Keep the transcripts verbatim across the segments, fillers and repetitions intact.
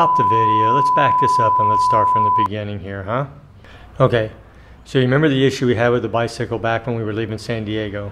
stop the video. Let's back this up and let's start from the beginning here, huh? Okay, so you remember the issue we had with the bicycle back when we were leaving San Diego?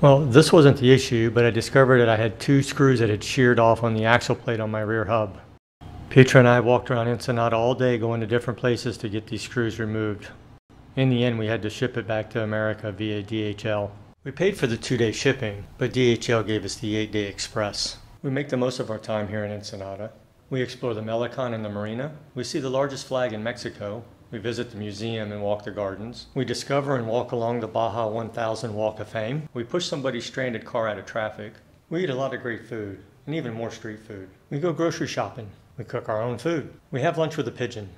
Well, this wasn't the issue, but I discovered that I had two screws that had sheared off on the axle plate on my rear hub. Petra and I walked around Ensenada all day going to different places to get these screws removed. In the end, we had to ship it back to America via D H L. We paid for the two-day shipping, but D H L gave us the eight-day express. We make the most of our time here in Ensenada. We explore the Malecón and the marina. We see the largest flag in Mexico. We visit the museum and walk the gardens. We discover and walk along the Baja one thousand Walk of Fame. We push somebody's stranded car out of traffic. We eat a lot of great food, and even more street food. We go grocery shopping. We cook our own food. We have lunch with a pigeon.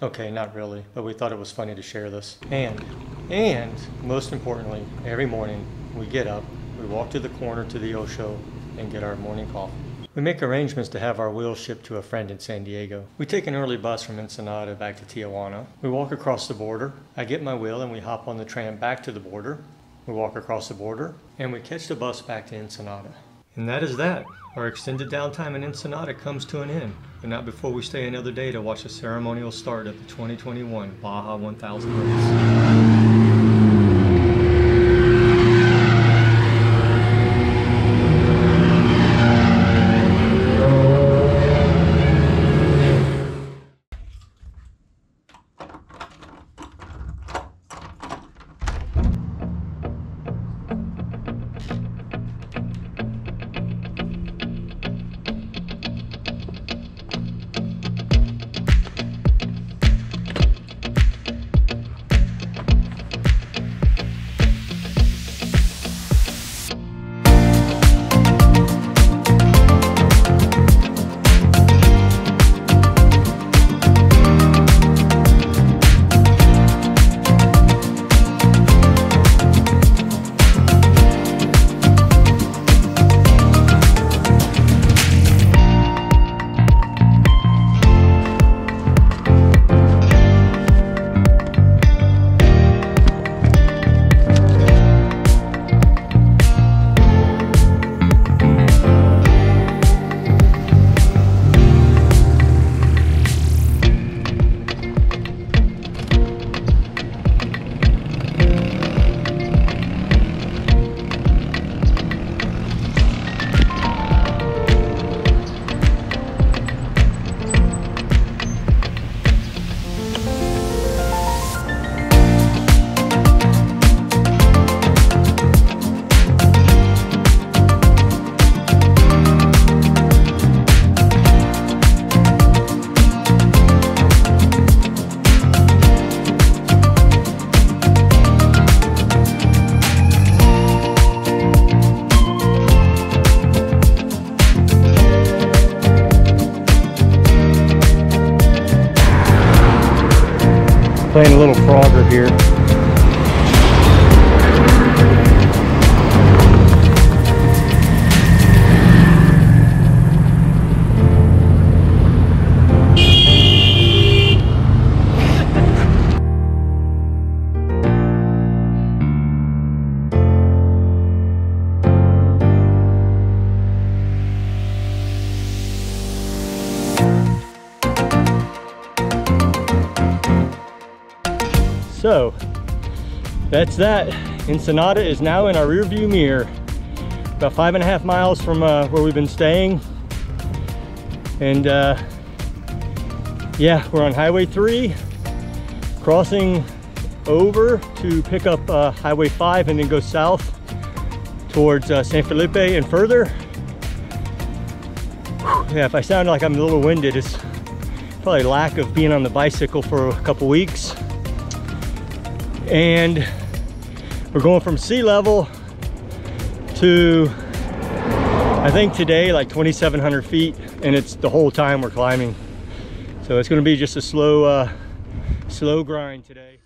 Okay, not really, but we thought it was funny to share this. And, and, most importantly, every morning we get up, we walk to the corner to the Osho, and get our morning coffee. We make arrangements to have our wheels shipped to a friend in San Diego. We take an early bus from Ensenada back to Tijuana. We walk across the border. I get my wheel and we hop on the tram back to the border. We walk across the border and we catch the bus back to Ensenada. And that is that. Our extended downtime in Ensenada comes to an end, but not before we stay another day to watch the ceremonial start of the twenty twenty-one Baja one thousand race. Playing a little Frogger here. So that's that. Ensenada is now in our rearview mirror, about five and a half miles from uh, where we've been staying. And uh, yeah, we're on Highway three, crossing over to pick up uh, Highway five and then go south towards uh, San Felipe and further. Whew, yeah, if I sound like I'm a little winded, it's probably lack of being on the bicycle for a couple weeks. And we're going from sea level to, I think today, like twenty-seven hundred feet, and it's the whole time we're climbing. So it's going to be just a slow, uh, slow grind today.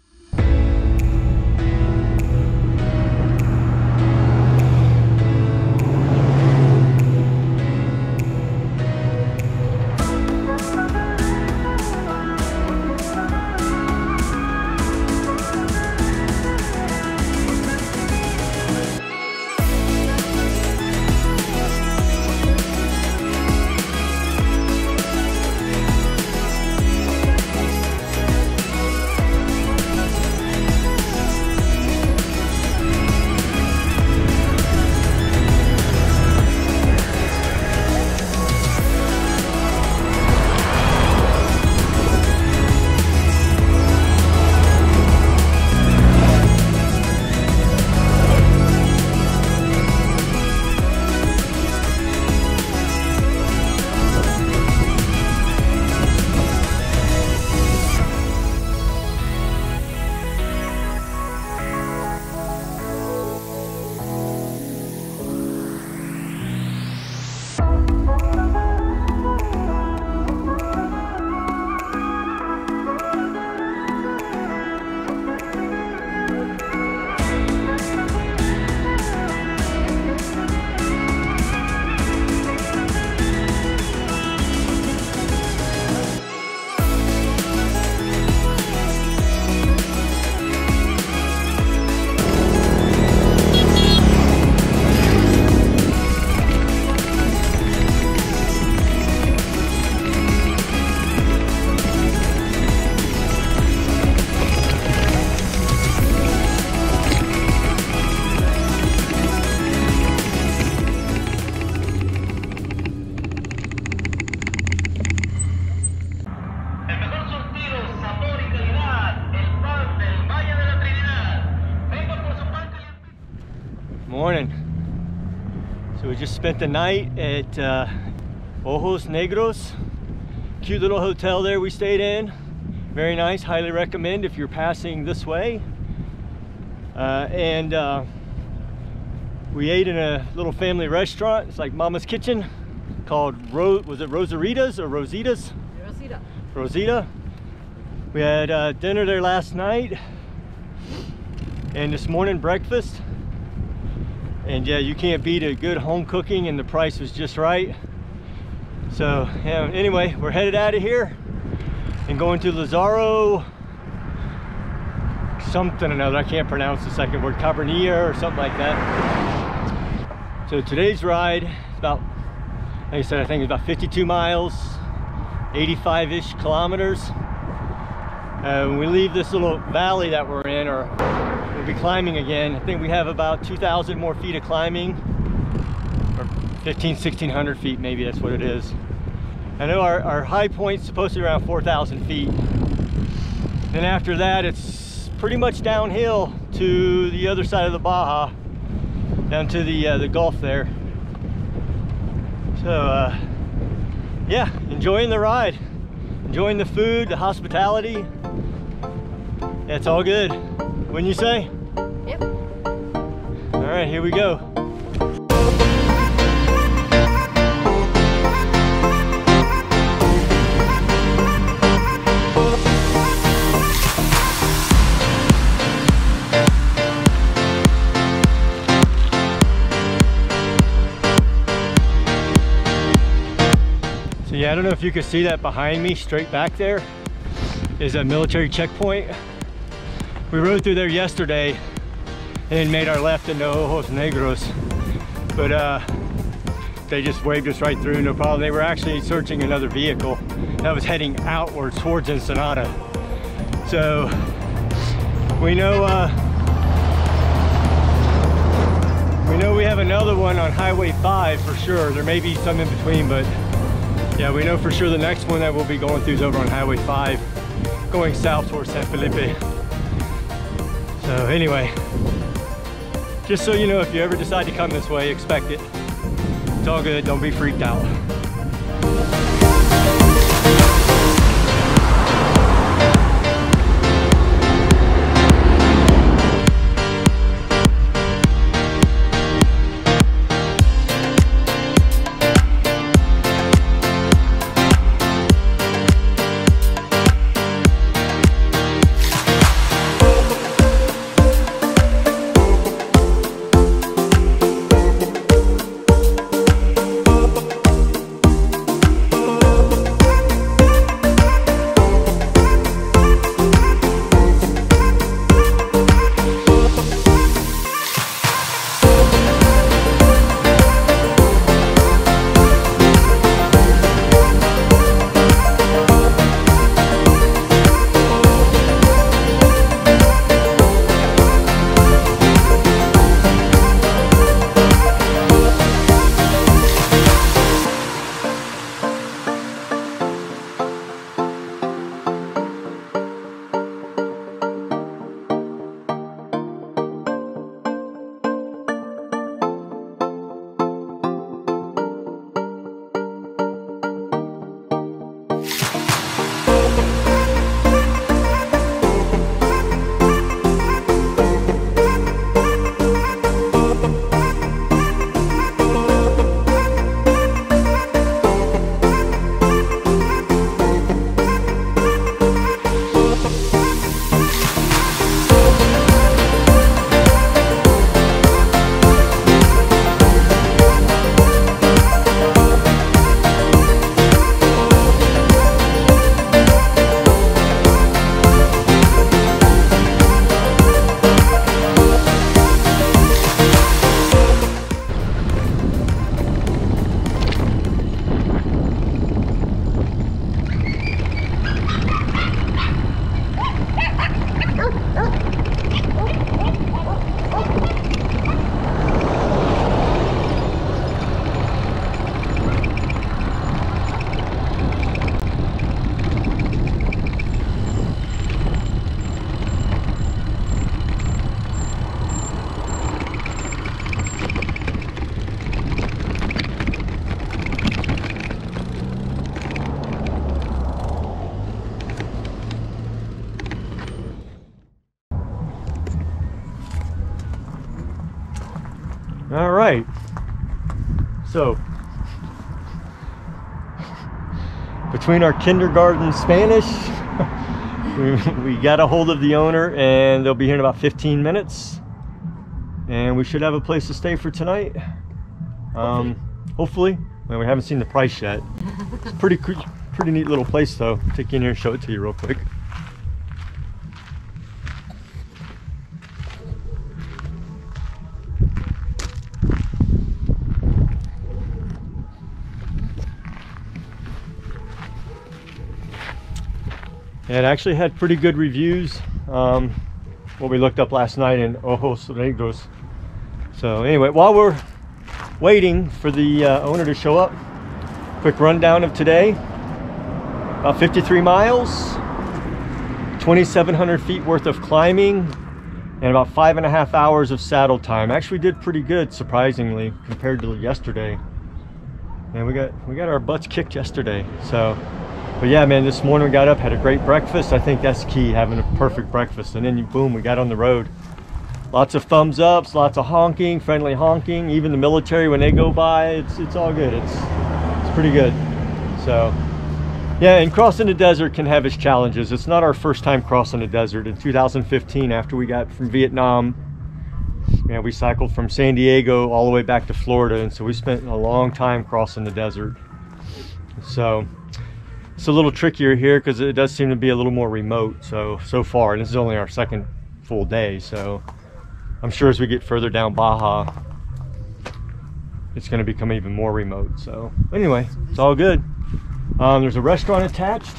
morning. So we just spent the night at uh, Ojos Negros. Cute little hotel there we stayed in. Very nice, highly recommend if you're passing this way. Uh, and uh, we ate in a little family restaurant. It's like Mama's Kitchen, called, Ro was it Rosarita's or Rosita's? Rosita. Rosita. We had uh, dinner there last night. And this morning, breakfast. And yeah, you can't beat a good home cooking, and the price was just right. So yeah, anyway, we're headed out of here and going to Lazaro something or another. I can't pronounce the second word, Cabernia or something like that. So today's ride is about, like I said, I think it's about fifty-two miles, eighty-five-ish kilometers. Uh, when we leave this little valley that we're in, or we'll be climbing again. I think we have about two thousand more feet of climbing, or fifteen, sixteen hundred feet, maybe that's what it is. I know our, our high point's supposed to be around four thousand feet. Then after that, it's pretty much downhill to the other side of the Baja, down to the, uh, the Gulf there. So, uh, yeah, enjoying the ride, enjoying the food, the hospitality. It's all good, wouldn't you say? Yep. All right, here we go. So yeah, I don't know if you can see that behind me, straight back there is a military checkpoint. We rode through there yesterday and made our left into Ojos Negros, but uh, they just waved us right through, no problem. They were actually searching another vehicle that was heading outward towards Ensenada. So we know, uh, we know we have another one on Highway five for sure. There may be some in between, but yeah, we know for sure the next one that we'll be going through is over on Highway five, going south towards San Felipe. So anyway, just so you know, if you ever decide to come this way, expect it. It's all good, don't be freaked out. All right. So, between our kindergarten Spanish, we, we got a hold of the owner, and they'll be here in about fifteen minutes. And we should have a place to stay for tonight. Um, hopefully. hopefully. Well, we haven't seen the price yet. It's pretty cool. Pretty neat little place though. Take you in here and show it to you real quick. It actually had pretty good reviews. Um, what we looked up last night in Ojos Negros. So anyway, while we're waiting for the uh, owner to show up, quick rundown of today. About fifty-three miles, twenty-seven hundred feet worth of climbing, and about five and a half hours of saddle time. Actually did pretty good, surprisingly, compared to yesterday. And we got we got our butts kicked yesterday. So, but yeah, man, this morning we got up, had a great breakfast. I think that's key, having a perfect breakfast. And then, boom, we got on the road. Lots of thumbs ups, lots of honking, friendly honking. Even the military, when they go by, it's it's all good. It's it's pretty good. So. Yeah, and crossing the desert can have its challenges. It's not our first time crossing the desert. In two thousand fifteen, after we got from Vietnam, yeah, we cycled from San Diego all the way back to Florida, and so we spent a long time crossing the desert. So it's a little trickier here because it does seem to be a little more remote. So so far, and this is only our second full day. So I'm sure as we get further down Baja, it's going to become even more remote. So anyway, it's all good. Um, there's a restaurant attached.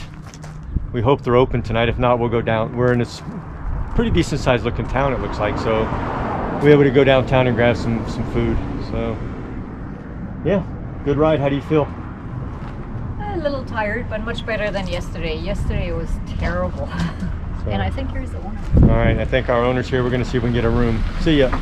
We hope they're open tonight. If not, we'll go down. We're in a pretty decent sized looking town, it looks like. So we'll be able to go downtown and grab some, some food. So yeah, good ride. How do you feel? A little tired, but much better than yesterday. Yesterday was terrible. So, and I think here's the owner. All right, I think our owner's here. We're going to see if we can get a room. See ya.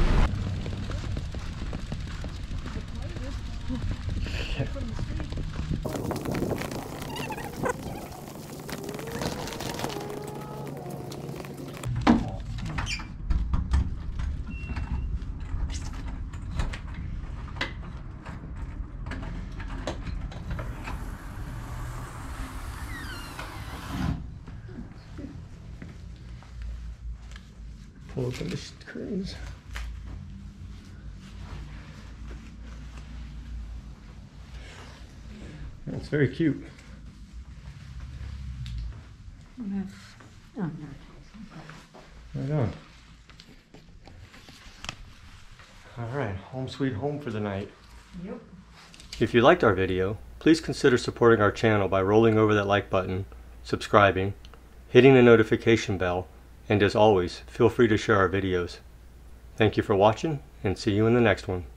Open the curtains. That's very cute. Right on. All right, home sweet home for the night. Yep. If you liked our video, please consider supporting our channel by rolling over that like button, subscribing, hitting the notification bell, and as always, feel free to share our videos. Thank you for watching, and see you in the next one.